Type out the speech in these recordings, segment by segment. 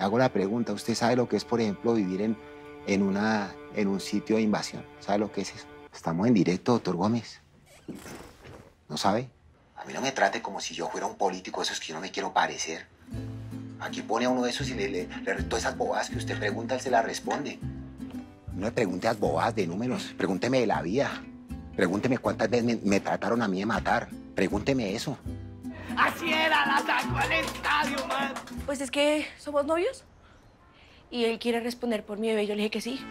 Hago la pregunta, ¿usted sabe lo que es, por ejemplo, vivir en un sitio de invasión? ¿Sabe lo que es eso? Estamos en directo, doctor Gómez. ¿No sabe? A mí no me trate como si yo fuera un político, eso es que yo no me quiero parecer. Aquí pone a uno de esos y le todas esas bobadas que usted pregunta, él se las responde. No me pregunte las bobadas de números, pregúnteme de la vida. Pregúnteme cuántas veces me trataron a mí de matar. Pregúnteme eso. Así era, la sacó al estadio, man. Pues es que somos novios. Y él quiere responder por mi bebé, yo le dije que sí.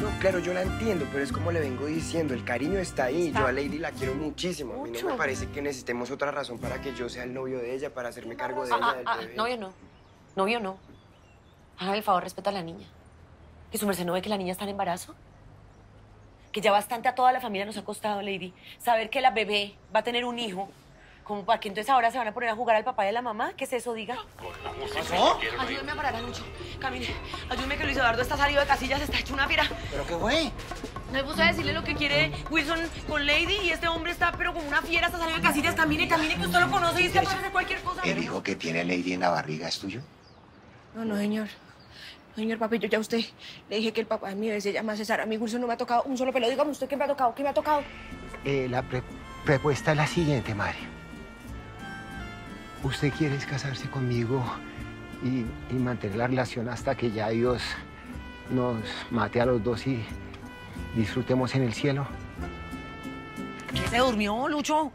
No, claro, yo la entiendo, pero es como le vengo diciendo, el cariño está ahí. Está. Yo a Lady la quiero muchísimo. Mucho. A mí no me parece que necesitemos otra razón para que yo sea el novio de ella, para hacerme cargo de ella, del bebé. Novio no. Novio no. Hágame el favor, respeta a la niña. ¿Que su merced no ve que la niña está en embarazo? Que ya bastante a toda la familia nos ha costado, Lady. Saber que la bebé va a tener un hijo. ¿Como para que entonces ahora se van a poner a jugar al papá y a la mamá? ¿Qué es eso, diga? ¿Qué pasó? Ayúdeme a parar a Lucho. Camine. Ayúdeme que Luis Eduardo está salido de casillas, está hecho una fiera. ¿Pero qué fue? No me puse a decirle lo que quiere Wilson con Lady y este hombre está, pero como una fiera, está salido de casillas. Camine, camine, que usted lo conoce y es capaz de hacer cualquier cosa. ¿El hijo que tiene Lady en la barriga es tuyo? No, no, señor. Señor papi, yo ya a usted le dije que el papá de mi bebé se llama César. A mí Wilson no me ha tocado un solo pelo. Dígame usted qué me ha tocado, qué me ha tocado. La propuesta es la siguiente, Mario. Usted quiere casarse conmigo y mantener la relación hasta que ya Dios nos mate a los dos y disfrutemos en el cielo. ¿Qué se durmió, Lucho?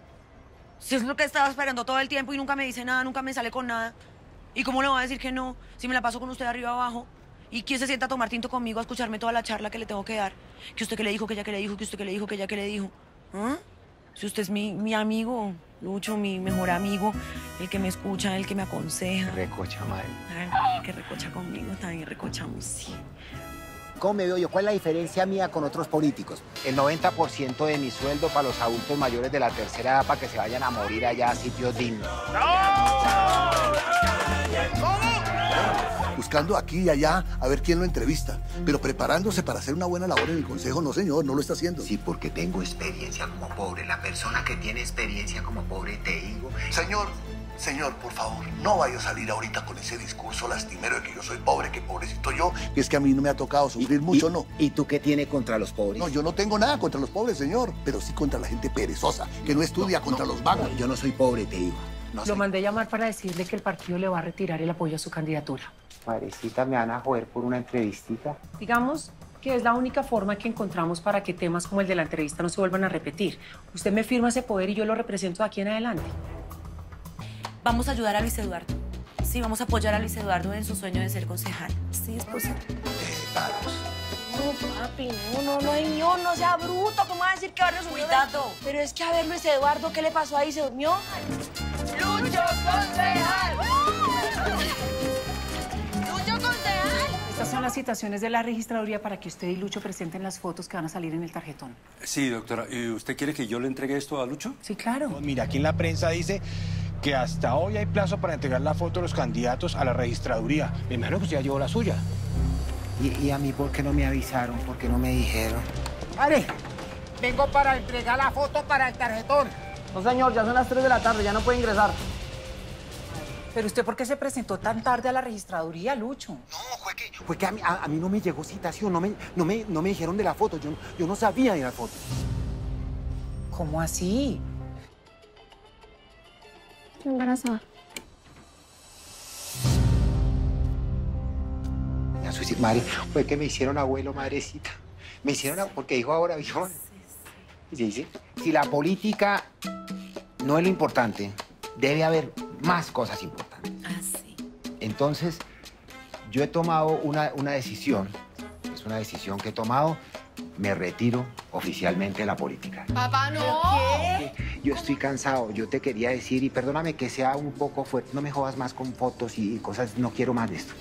Si es lo que estaba esperando todo el tiempo y nunca me dice nada, nunca me sale con nada. ¿Y cómo le voy a decir que no si me la paso con usted arriba abajo? ¿Y quién se sienta a tomar tinto conmigo, a escucharme toda la charla que le tengo que dar? Que usted que le dijo, que ella que le dijo, que usted que le dijo, que ella que le dijo. ¿Ah? Si usted es mi amigo, Lucho, mi mejor amigo, el que me escucha, el que me aconseja. Recocha, madre. Ay, que recocha conmigo, también recochamos, sí. ¿Cómo me veo yo? ¿Cuál es la diferencia mía con otros políticos? El 90% de mi sueldo para los adultos mayores de la tercera edad para que se vayan a morir allá a sitios dignos. ¡No! Buscando aquí y allá a ver quién lo entrevista, pero preparándose para hacer una buena labor en el consejo, no señor, no lo está haciendo. Sí, porque tengo experiencia como pobre. La persona que tiene experiencia como pobre, te digo. Señor, por favor, no vaya a salir ahorita con ese discurso lastimero de que yo soy pobre, que pobrecito yo, que es que a mí no me ha tocado sufrir mucho, ¿no? ¿Y tú qué tienes contra los pobres? No, yo no tengo nada contra los pobres, señor, pero sí contra la gente perezosa, que no estudia, contra los vagos. Yo no soy pobre, te digo. No lo mandé llamar para decirle que el partido le va a retirar el apoyo a su candidatura. Madrecita, me van a joder por una entrevistita. Digamos que es la única forma que encontramos para que temas como el de la entrevista no se vuelvan a repetir. Usted me firma ese poder y yo lo represento de aquí en adelante. Vamos a ayudar a Luis Eduardo. Sí, vamos a apoyar a Luis Eduardo en su sueño de ser concejal. Sí, es posible. Vamos. No, papi, no, hay mío, no sea bruto. ¿Cómo va a decir que va a resolver? Cuidado. Pero es que a ver, Luis Eduardo, ¿qué le pasó ahí? ¿Se durmió? ¡Lucho concejal! ¡Lucho concejal! Estas son las citaciones de la registraduría para que usted y Lucho presenten las fotos que van a salir en el tarjetón. Sí, doctora. ¿Y usted quiere que yo le entregue esto a Lucho? Sí, claro. Pues mira, aquí en la prensa dice que hasta hoy hay plazo para entregar la foto de los candidatos a la registraduría. Me imagino que usted ya llevó la suya. ¿Y a mí por qué no me avisaron? ¿Por qué no me dijeron? ¡Pare! Vengo para entregar la foto para el tarjetón. No, señor, ya son las 3 de la tarde, ya no puede ingresar. ¿Pero usted por qué se presentó tan tarde a la registraduría, Lucho? No, fue que a mí no me llegó citación, no me dijeron de la foto, yo no sabía de la foto. ¿Cómo así? Embarazada. La suicida, madre, fue que me hicieron abuelo, madrecita. Me hicieron abuelo, porque dijo ahora, viejón. Sí. Si la política no es lo importante, debe haber más cosas importantes. Ah, sí. Entonces, yo he tomado una decisión, es una decisión que he tomado, me retiro oficialmente de la política. ¡Papá, no! ¿Qué? Yo estoy cansado, yo te quería decir, y perdóname que sea un poco fuerte, no me jodas más con fotos y cosas, no quiero más de esto.